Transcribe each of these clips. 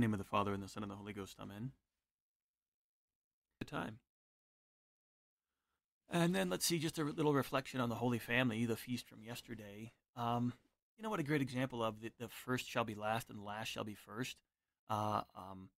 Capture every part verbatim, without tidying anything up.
In the name of the Father, and the Son, and the Holy Ghost, amen. Good time. And then let's see, just a little reflection on the Holy Family, the feast from yesterday. Um, you know what a great example of the, the first shall be last, and last shall be first. Uh, um,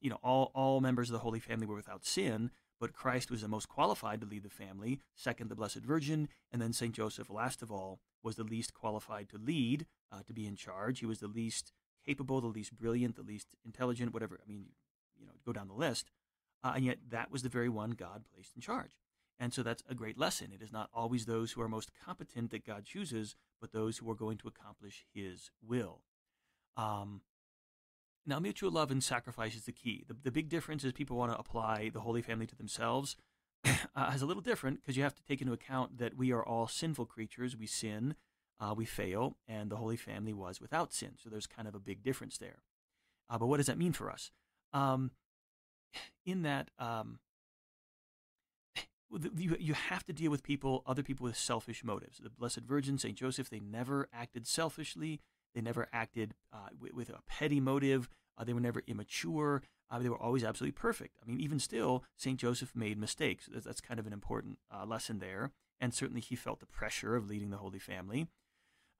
you know, all, all members of the Holy Family were without sin, but Christ was the most qualified to lead the family, second the Blessed Virgin, and then Saint Joseph, last of all, was the least qualified to lead, uh, to be in charge. He was the least capable, the least brilliant, the least intelligent, whatever. I mean, you know, go down the list. Uh, and yet that was the very one God placed in charge. And so that's a great lesson. It is not always those who are most competent that God chooses, but those who are going to accomplish his will. Um, now, mutual love and sacrifice is the key. The, the big difference is people want to apply the Holy Family to themselves. uh, it's a little different because you have to take into account that we are all sinful creatures. We sin. Uh, we fail, and the Holy Family was without sin. So there's kind of a big difference there. Uh, but what does that mean for us? Um, in that, um, you, you have to deal with people, other people with selfish motives. The Blessed Virgin, Saint Joseph, they never acted selfishly. They never acted uh, with, with a petty motive. Uh, they were never immature. Uh, they were always absolutely perfect. I mean, even still, Saint Joseph made mistakes. That's, that's kind of an important uh, lesson there. And certainly he felt the pressure of leading the Holy Family.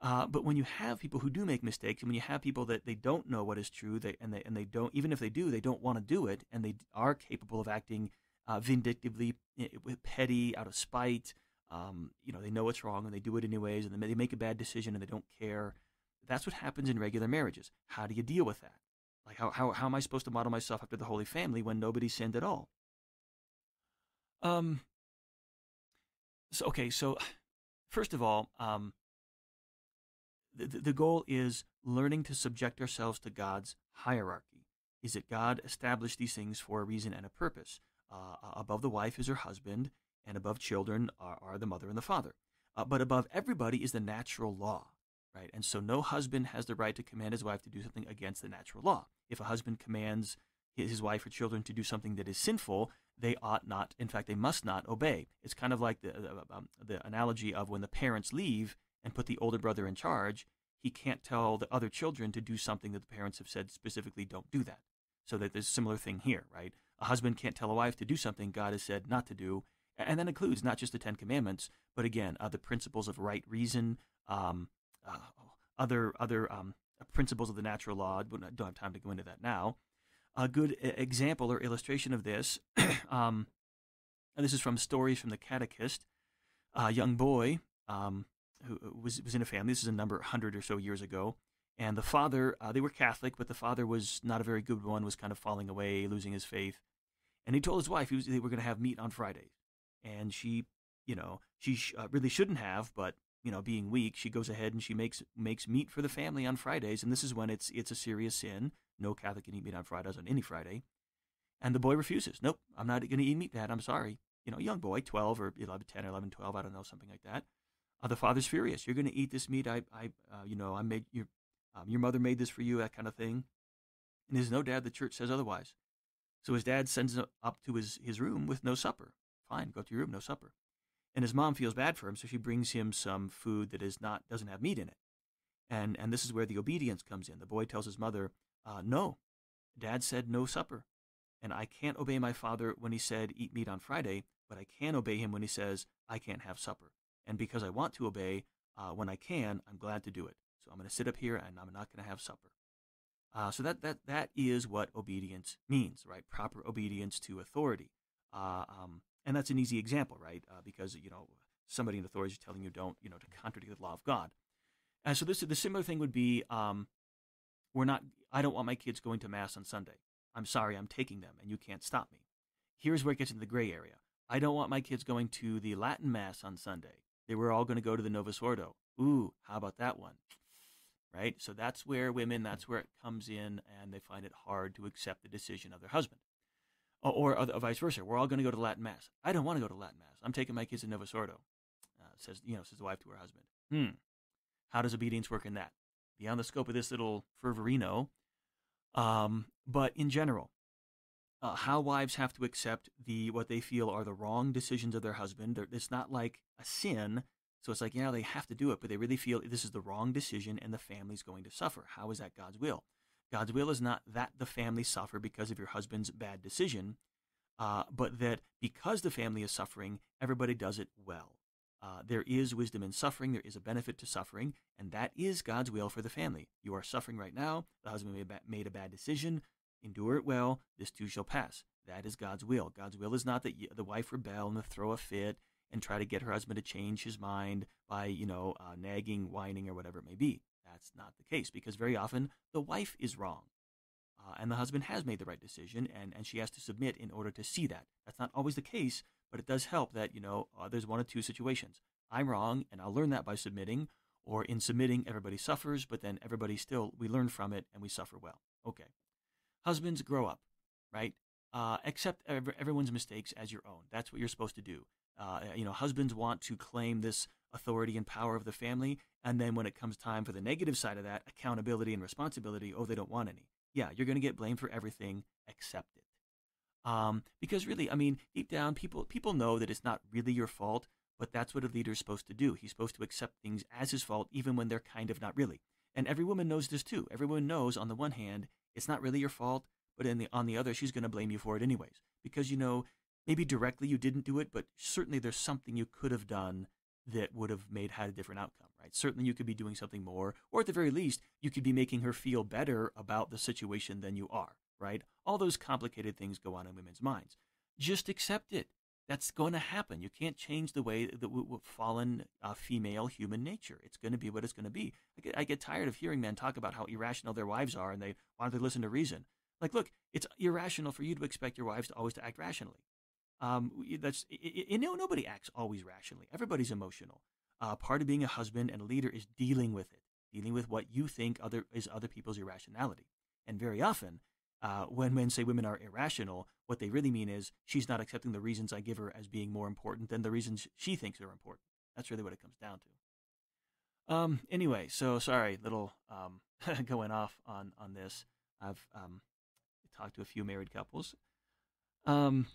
Uh, but when you have people who do make mistakes, and when you have people that they don't know what is true, they, and they and they don't, even if they do, they don't want to do it, and they are capable of acting uh, vindictively, petty, out of spite. Um, you know, they know it's wrong, and they do it anyways, and they make a bad decision, and they don't care. That's what happens in regular marriages. How do you deal with that? Like, how how how am I supposed to model myself after the Holy Family when nobody sinned at all? Um. So okay, so first of all. Um, The, the goal is learning to subject ourselves to God's hierarchy. Is it God established these things for a reason and a purpose? Uh, above the wife is her husband, and above children are, are the mother and the father. Uh, but above everybody is the natural law, right? And so no husband has the right to command his wife to do something against the natural law. If a husband commands his wife or children to do something that is sinful, they ought not, in fact, they must not obey. It's kind of like the, um, the analogy of when the parents leave and put the older brother in charge, he can't tell the other children to do something that the parents have said specifically don't do that. So that there's a similar thing here, right? A husband can't tell a wife to do something God has said not to do, and that includes not just the Ten Commandments, but again, uh, the principles of right reason, um, uh, other other um, principles of the natural law. I don't have time to go into that now. A good example or illustration of this, um, and this is from Stories from the Catechist. A young boy, um, who was was in a family. This is a number hundred or so years ago, and the father, uh, they were Catholic, but the father was not a very good one, was kind of falling away, losing his faith, and he told his wife he was, they were going to have meat on Fridays, and she, you know, she sh uh, really shouldn't have, but, you know, being weak, she goes ahead and she makes makes meat for the family on Fridays, and this is when it's it's a serious sin. No Catholic can eat meat on Fridays, on any Friday, and the boy refuses. Nope, I'm not going to eat meat, Dad, I'm sorry. You know, young boy, twelve or eleven, ten, eleven, twelve, I don't know, something like that. Uh, the father's furious. You're going to eat this meat. I, I, uh, you know, I made your, um, your mother made this for you. That kind of thing. And there's no Dad. The church says otherwise. So his dad sends him up to his his room with no supper. Fine, go to your room, no supper. And his mom feels bad for him, so she brings him some food that is not doesn't have meat in it. And and this is where the obedience comes in. The boy tells his mother, uh, "No, Dad said no supper, and I can't obey my father when he said eat meat on Friday, but I can obey him when he says I can't have supper. And because I want to obey, uh, when I can, I'm glad to do it. So I'm going to sit up here, and I'm not going to have supper." Uh, so that that that is what obedience means, right? Proper obedience to authority, uh, um, and that's an easy example, right? Uh, because, you know, somebody in authority is telling you don't, you know, to contradict the law of God. And so this the similar thing would be, um, we're not. I don't want my kids going to Mass on Sunday. I'm sorry, I'm taking them, and you can't stop me. Here's where it gets into the gray area. I don't want my kids going to the Latin Mass on Sunday. They were all going to go to the Novus Ordo. Ooh, how about that one? Right? So that's where women, that's where it comes in, and they find it hard to accept the decision of their husband. Or, or, or vice versa. We're all going to go to Latin Mass. I don't want to go to Latin Mass. I'm taking my kids to Novus Ordo, uh, says, you know, says the wife to her husband. Hmm. How does obedience work in that? Beyond the scope of this little fervorino, um, but in general, Uh, how wives have to accept the what they feel are the wrong decisions of their husband. They're, it's not like a sin, so it's like, yeah, they have to do it, but they really feel this is the wrong decision and the family's going to suffer. How is that God's will? God's will is not that the family suffer because of your husband's bad decision, uh, but that because the family is suffering, everybody does it well. Uh, there is wisdom in suffering. There is a benefit to suffering, and that is God's will for the family. You are suffering right now. The husband made a bad decision. Endure it well. This too shall pass. That is God's will. God's will is not that the wife rebel and throw a fit and try to get her husband to change his mind by, you know, uh, nagging, whining, or whatever it may be. That's not the case, because very often the wife is wrong, uh, and the husband has made the right decision, and, and she has to submit in order to see that. That's not always the case, but it does help that, you know, uh, there's one of two situations. I'm wrong, and I'll learn that by submitting, or in submitting, everybody suffers, but then everybody still, we learn from it, and we suffer well. Okay. Husbands, grow up, right? Uh, accept ev- everyone's mistakes as your own. That's what you're supposed to do. Uh, you know, husbands want to claim this authority and power of the family, and then when it comes time for the negative side of that, accountability and responsibility, oh, they don't want any. Yeah, you're going to get blamed for everything. Accept it. Um, because really, I mean, deep down, people people know that it's not really your fault, but that's what a leader is supposed to do. He's supposed to accept things as his fault, even when they're kind of not really. And every woman knows this too. Every woman knows, on the one hand, it's not really your fault, but in the, on the other, she's going to blame you for it anyways. Because, you know, maybe directly you didn't do it, but certainly there's something you could have done that would have made had a different outcome, right? Certainly you could be doing something more, or at the very least, you could be making her feel better about the situation than you are, right? All those complicated things go on in women's minds. Just accept it. That's going to happen. You can't change the way that we've fallen uh, female human nature. It's going to be what it's going to be. I get, I get tired of hearing men talk about how irrational their wives are and they want to listen to reason. Like, look, it's irrational for you to expect your wives to always to act rationally. Um, that's it, it, no, nobody acts always rationally. Everybody's emotional. Uh, part of being a husband and a leader is dealing with it, dealing with what you think other is other people's irrationality. And very often, uh, when men say women are irrational, what they really mean is she's not accepting the reasons I give her as being more important than the reasons she thinks are important. That's really what it comes down to. Um, anyway, so sorry, little um, going off on on this. I've um, talked to a few married couples. Um.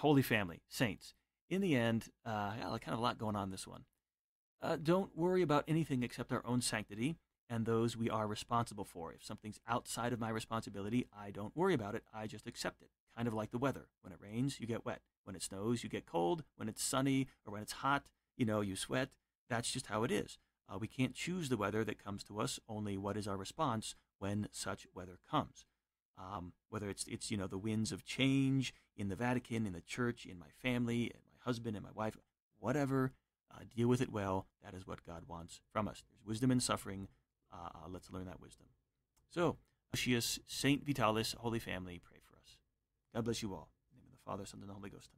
Holy Family, saints. In the end, uh, yeah, kind of a lot going on in this one. Uh, don't worry about anything except our own sanctity and those we are responsible for. If something's outside of my responsibility, I don't worry about it. I just accept it. Kind of like the weather. When it rains, you get wet. When it snows, you get cold. When it's sunny or when it's hot, you know, you sweat. That's just how it is. Uh, we can't choose the weather that comes to us, only what is our response when such weather comes. Um, whether it's, it's, you know, the winds of change in the Vatican, in the church, in my family, in my husband, and my wife, whatever, uh, deal with it well. That is what God wants from us. There's wisdom in suffering. Uh, let's learn that wisdom. So, Lucius, Saint Vitalis, Holy Family, pray for us. God bless you all. In the name of the Father, Son, and the Holy Ghost.